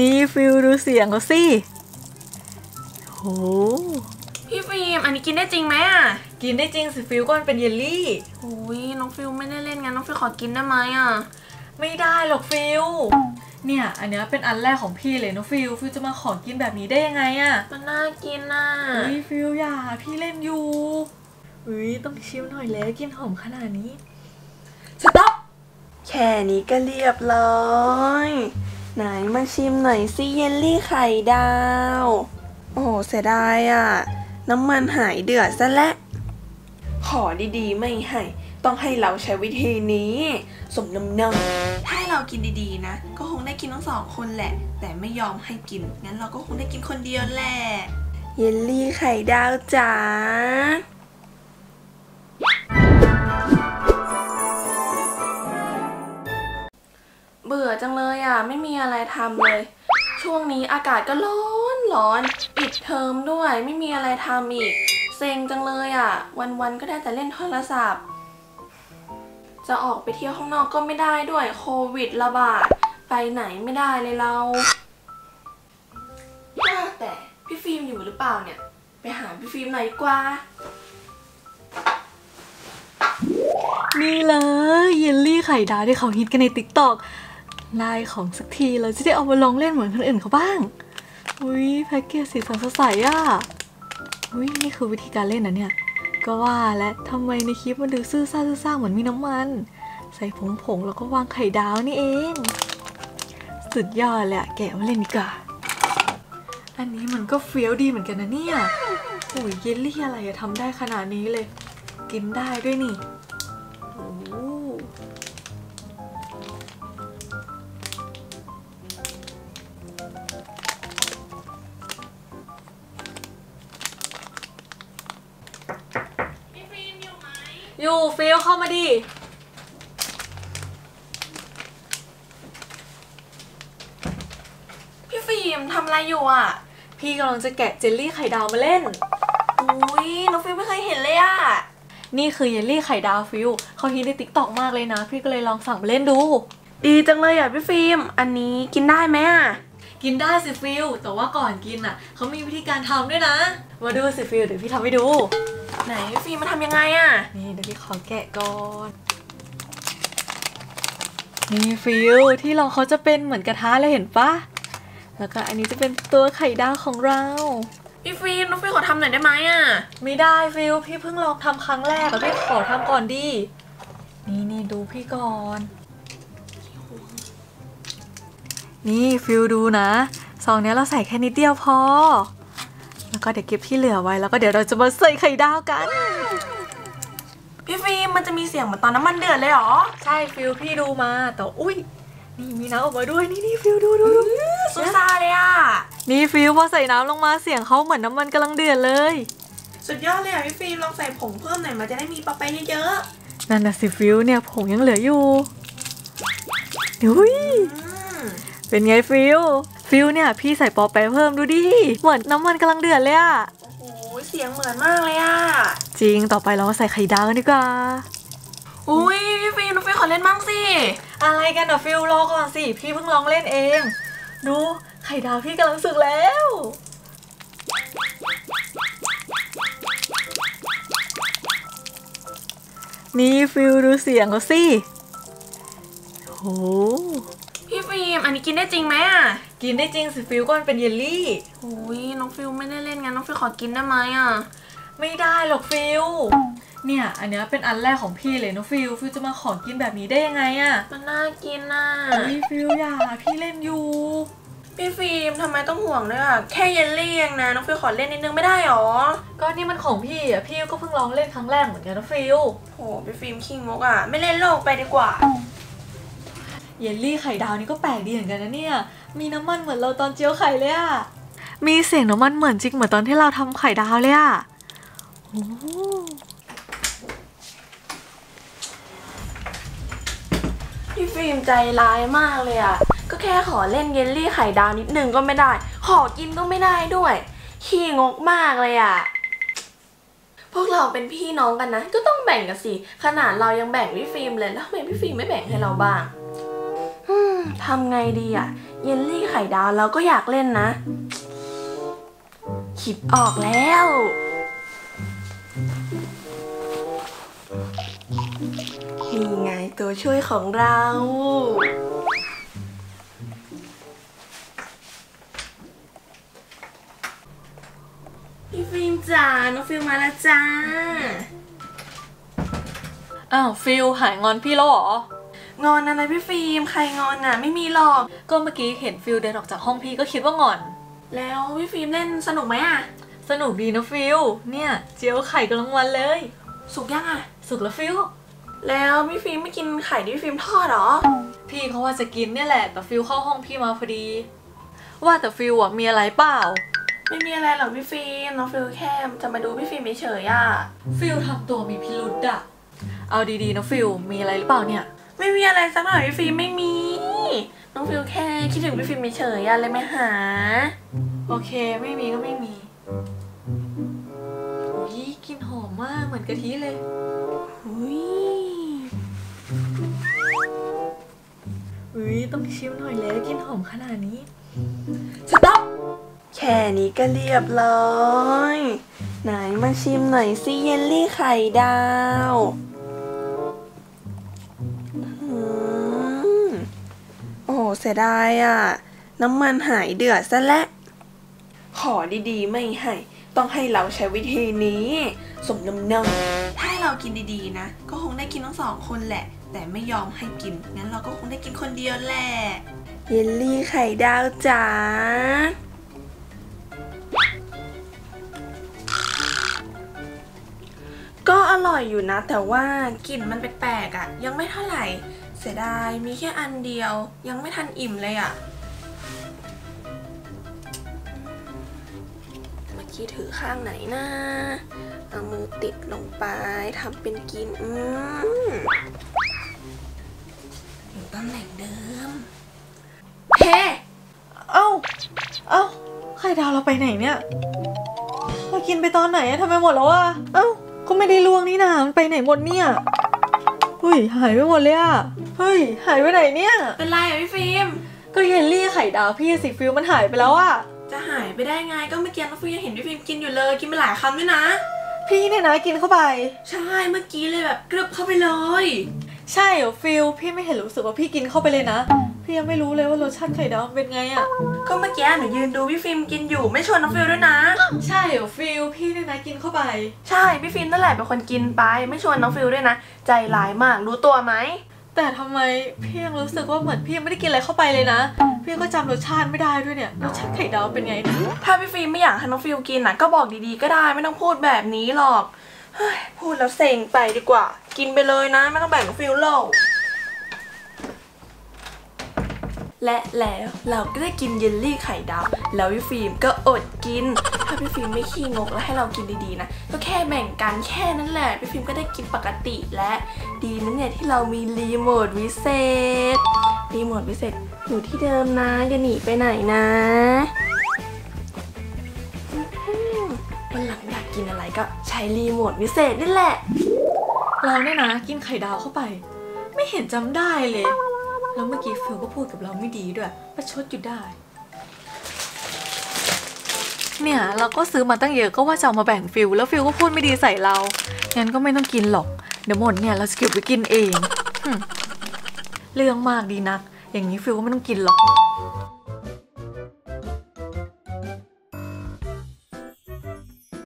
นี่ฟิวดูเสียงเขาสิโหพี่ฟิวอันนี้กินได้จริงไหมอ่ะกินได้จริงสิฟิวก็มันเป็นเยลลี่โอ้ยน้องฟิวไม่ได้เล่นงั้นน้องฟิวขอกินได้ไหมอ่ะไม่ได้หรอกฟิวเนี่ยอันเนี้ยเป็นอันแรกของพี่เลยน้องฟิวฟิวจะมาขอกินแบบนี้ได้ยังไงอ่ะมันน่ากินน่ะอุ้ยฟิวอย่าพี่เล่นอยู่อุ้ยต้องชิมหน่อยแล้วกินหอมขนาดนี้สต๊อปแค่นี้ก็เรียบร้อยไหนมาชิมหน่อยสิเยลลี่ไข่ดาวโอ้เสียดายอ่ะน้ำมันหายเดือดซะและขอดีๆไม่ให้ต้องให้เราใช้วิธีนี้สมน้ำหน้าถ้าเรากินดีๆนะก็คงได้กินทั้งสองคนแหละแต่ไม่ยอมให้กินงั้นเราก็คงได้กินคนเดียวแหละเยลลี่ไข่ดาวจ๋าเบื่อจังเลยอ่ะไม่มีอะไรทำเลยช่วงนี้อากาศก็ร้อนปิดเทอมด้วยไม่มีอะไรทำอีกเซ็งจังเลยอ่ะวันๆก็ได้แต่เล่นโทรศัพท์จะออกไปเที่ยวข้างนอกก็ไม่ได้ด้วยโควิดระบาดไปไหนไม่ได้เลยเราแต่พี่ฟิล์มอยู่หรือเปล่าเนี่ยไปหาพี่ฟิล์มหน่อยดีกว่านี่เลยเยลลี่ไข่ดาวที่เขาฮิตกันใน TikTok ได้ของสักทีเราจะได้เอามาลองเล่นเหมือนคนอื่นเขาบ้างอุ้ยแพ็กเกจสีสันสดใสอ่ะอุ้ยนี่คือวิธีการเล่นนะเนี่ยก็ว่าและทำไมในคลิปมันดูซื่อซ่าเหมือนมีน้ำมันใส่ผงแล้วก็วางไข่ดาวนี่เองสุดยอดแหละแกะมาเล่นดีกว่าอันนี้มันก็เฟี้ยวดีเหมือนกันนะเนี่ยอุ้ยเยลลี่อะไรทำได้ขนาดนี้เลยกินได้ด้วยนี่โอ้อยู่ฟิลเข้ามาดิพี่ฟิล์มทำอะไรอยู่อ่ะพี่กำลังจะแกะเจลลี่ไข่ดาวมาเล่นอุ้ยน้องฟิลไม่เคยเห็นเลยอ่ะนี่คือเยลลี่ไข่ดาวฟิลเขาฮิตใน TikTok มากเลยนะพี่ก็เลยลองสั่งมาเล่นดูดีจังเลยอ่ะพี่ฟิล์มอันนี้กินได้ไหมอ่ะกินได้สิฟิลแต่ว่าก่อนกินอ่ะเขามีวิธีการทำด้วยนะมาดูสิฟิลเดี๋ยวพี่ทำให้ดูไหนฟิล์มมาทำยังไงอ่ะนี่เดี๋ยวพี่ขอแกะก่อนนี่ฟิลที่เราเขาจะเป็นเหมือนกระทะเลยเห็นปะแล้วก็อันนี้จะเป็นตัวไข่ดาวของเราพี่ฟิล์มน้องฟิล์มขอทำหน่อยได้ไหมอ่ะไม่ได้ฟิลพี่เพิ่งลองทำครั้งแรกพี่ขอทำก่อนดินี่ดูพี่ก่อนนี่ฟิลดูนะซองนี้เราใส่แค่นิดเดียวพอแล้วก็เดี๋ยวเก็บที่เหลือไว้แล้วก็เดี๋ยวเราจะมาใส่ไข่ดาวกันพี่ฟิล์มมันจะมีเสียงเหมือนตอนน้ำมันเดือดเลยหรอใช่ฟิลพี่ดูมาแต่อุ้ยนี่มีน้ำออกมาด้วยนี่ฟิลดูซูซ่าเลยอ่ะนี่ฟิลพอใส่น้ำลงมาเสียงเขาเหมือนน้ำมันกำลังเดือดเลยสุดยอดเลยอ่ะพี่ฟิล์มลองใส่ผงเพิ่มหน่อยมันจะได้มีปลาไปเยอะๆนั่นนะสิฟิลเนี่ยผงยังเหลืออยู่อุ้ยเป็นไงฟิลเนี่ยพี่ใส่ปอแปะเพิ่มดูดิเหมือนน้ำมันกำลังเดือดเลยอ่ะโอ้โหเสียงเหมือนมากเลยอ่ะจริงต่อไปเราใส่ไข่ดาวกันดีกว่าอุ้ยพี่ฟิลน้องฟิลขอเล่นบ้างสิอะไรกันอ่ะฟิลรอก่อนสิพี่เพิ่งลองเล่นเองดูไข่ดาวพี่กำลังสุกแล้วนี่ฟิลดูเสียงเขาสิโหพี่ฟิล์มอันนี้กินได้จริงไหมอ่ะกินได้จริงสิฟิวก็มันเป็นเยลลี่อุ้ยน้องฟิวไม่ได้เล่นงั้นน้องฟิวขอกินได้ไหมอ่ะไม่ได้หรอกฟิวเนี่ยอันเนี้ยเป็นอันแรกของพี่เลยน้องฟิวฟิวจะมาขอกินแบบนี้ได้ยังไงอ่ะมันน่ากินน่ะพี่ฟิวอย่าพี่เล่นอยู่พี่ฟิวทำไมต้องห่วงด้วยอ่ะแค่เยลลี่เองนะน้องฟิวขอเล่นนิดนึงไม่ได้หรอก็นี่มันของพี่อ่ะพี่ก็เพิ่งลองเล่นครั้งแรกเหมือนกันน้องฟิวโหพี่ฟิวขี้งกอ่ะไม่เล่นโลกไปดีกว่าเยลลี่ไข่ดาวนี่ก็แปลกดีเหมือนกันนะเนี่ยมีน้ำมันเหมือนเราตอนเจียวไข่เลยอ่ะมีเสียงน้ำมันเหมือนจริงเหมือนตอนที่เราทำไข่ดาวเลยอ่ะโอ้พี่ฟิล์มใจร้ายมากเลยอ่ะก็แค่ขอเล่นเยลลี่ไข่ดาวนิดนึงก็ไม่ได้ขอกินก็ไม่ได้ด้วยขี้งกมากเลยอ่ะพวกเราเป็นพี่น้องกันนะก็ต้องแบ่งกันสิขนาดเรายังแบ่งพี่ฟิล์มเลยแล้วทำไมพี่ฟิล์มไม่แบ่งให้เราบ้าง ทำไงดีอ่ะเยลลี่ไข่ดาวเราก็อยากเล่นนะคิดออกแล้วนี่ไงตัวช่วยของเราพี่ฟิล์มจ๋าน้องฟิล์มมาแล้วจ้าอ้าวฟิล์มหายงอนพี่แล้วเหรองอนอะไรพี่ฟิล์มใครงอนน่ะไม่มีหรอกก็เมื่อกี้เห็นฟิล์มเดินออกจากห้องพี่ก็คิดว่างอนแล้วพี่ฟิล์มเล่นสนุกไหมอ่ะสนุกดีนะฟิล์มเนี่ยเจียวไข่กำลังวันเลยสุกยังอ่ะสุกแล้วฟิล์มแล้วพี่ฟิล์มไม่กินไข่ที่พี่ฟิล์มทอดหรอพี่เขาว่าจะกินเนี่ยแหละแต่ฟิล์มเข้าห้องพี่มาพอดีว่าแต่ฟิล์มอ่ะมีอะไรเปล่าไม่มีอะไรหรอกพี่ฟิล์มน้องฟิล์มแค่จะมาดูพี่ฟิล์มเฉยๆอ่ะฟิล์มทำตัวมีพิรุธอ่ะเอาดีๆนะฟิล์มมีอะไรหรือเปล่าเนี่ยไม่มีอะไรสักหน่อยพี่ฟิล์มไม่มีน้องฟิล์มแค่คิดถึงพี่ฟิล์มเฉยๆเลยมาหาโอเคไม่มีก็ไม่มีอุ้ยกลิ่นหอมมากเหมือนกะทิเลยอุ้ยอุ้ยต้องชิมหน่อยแล้วกลิ่นหอมขนาดนี้สต๊อปแค่นี้ก็เรียบร้อยไหนมาชิมหน่อยสิเยลลี่ไข่ดาวโอ้เสียดายอ่ะน้ำมันหายเดือดซะและขอดีๆไม่ให้ต้องให้เราใช้วิธีนี้สมน้ำหน้าถ้าเรากินดีๆนะก็คงได้กินทั้งสองคนแหละแต่ไม่ยอมให้กินงั้นเราก็คงได้กินคนเดียวแหละเยลลี่ไข่ดาวจ๋าก็อร่อยอยู่นะแต่ว่ากลิ่นมันแปลกๆอ่ะยังไม่เท่าไหร่เสียดายมีแค่อันเดียวยังไม่ทันอิ่มเลยอ่ะเมื่อกี้ถือข้างไหนนะเอามือติดลงไปทำเป็นกินอยู่ตำแหน่งเดิมเฮ้เอ้าไข่ดาวเราไปไหนเนี่ยเรากินไปตอนไหนทำไมหมดแล้ววะเอ้าก็ไม่ได้ลวงนี่นะมันไปไหนหมดเนี่ยเฮ้ยหายไปหมดเลยอ่ะเฮ้ยหายไปไหนเนี่ยเป็นไรอ่ะพี่ฟิล์มก็เยลลี่ไข่ดาวพี่สิฟิล์มมันหายไปแล้วอ่ะจะหายไปได้ไงก็เมื่อกี้น้องฟิล์มยังเห็นพี่ฟิล์มกินอยู่เลยกินไปหลายคำด้วยนะพี่เนี่ยนะกินเข้าไปใช่เมื่อกี้เลยแบบกรึบเข้าไปเลยใช่เหรอฟิล์มพี่ไม่เห็นรู้สึกว่าพี่กินเข้าไปเลยนะพี่ยังไม่รู้เลยว่ารสชาติไข่ดาวเป็นไงอ่ะก็เมื่อกี้หนูยืนดูพี่ฟิล์มกินอยู่ไม่ชวนน้องฟิล์มด้วยนะใช่เหรอฟิล์มพี่เนี่ยนะกินเข้าไปใช่พี่ฟิล์มนั่นแหละเป็นคนกินไปไม่ชวนน้องฟิล์มด้วยนะใจร้ายมากรู้ตัวไหมแต่ทำไมพี่ยังรู้สึกว่าเหมือนพี่ไม่ได้กินอะไรเข้าไปเลยนะพี่ก็จำรสชาติไม่ได้ด้วยเนี่ยรสชาติไข่ดาวเป็นไงถ้าพี่ฟิล์มไม่อยากให้น้องฟิล์มกินนะก็บอกดีๆก็ได้ไม่ต้องพูดแบบนี้หรอกพูดแล้วเซ็งไปดีกว่ากินไปเลยนะไม่ต้องแบ่งน้องฟิล์มหรอกและแล้วเราก็ได้กินเยลลี่ไข่ดาวแล้วพี่ฟิล์มก็อดกินถ้าพี่ฟิล์มไม่ขี้งกแล้วให้เรากินดีๆนะก็แค่แบ่งกันแค่นั้นแหละพี่ฟิล์มก็ได้กินปกติและดีนะเนี่ยที่เรามีรีโมทวิเศษอยู่ที่เดิมนะอย่าหนีไปไหนนะวันหลังอยากกินอะไรก็ใช้รีโมทวิเศษนี่แหละเราเนี่ยนะกินไข่ดาวเข้าไปไม่เห็นจำได้เลยแล้วเมื่อกี้ฟิลก็พูดกับเราไม่ดีด้วยประชดอยู่ได้เนี่ยเราก็ซื้อมาตั้งเยอะก็ว่าจะเอามาแบ่งฟิลแล้วฟิลก็พูดไม่ดีใส่เรางั้นก็ไม่ต้องกินหรอกเดี๋ยวหมดเนี่ยเราจะเก็บไปกินเองเรื่องมากดีนักอย่างนี้ฟิลก็ไม่ต้องกินหรอก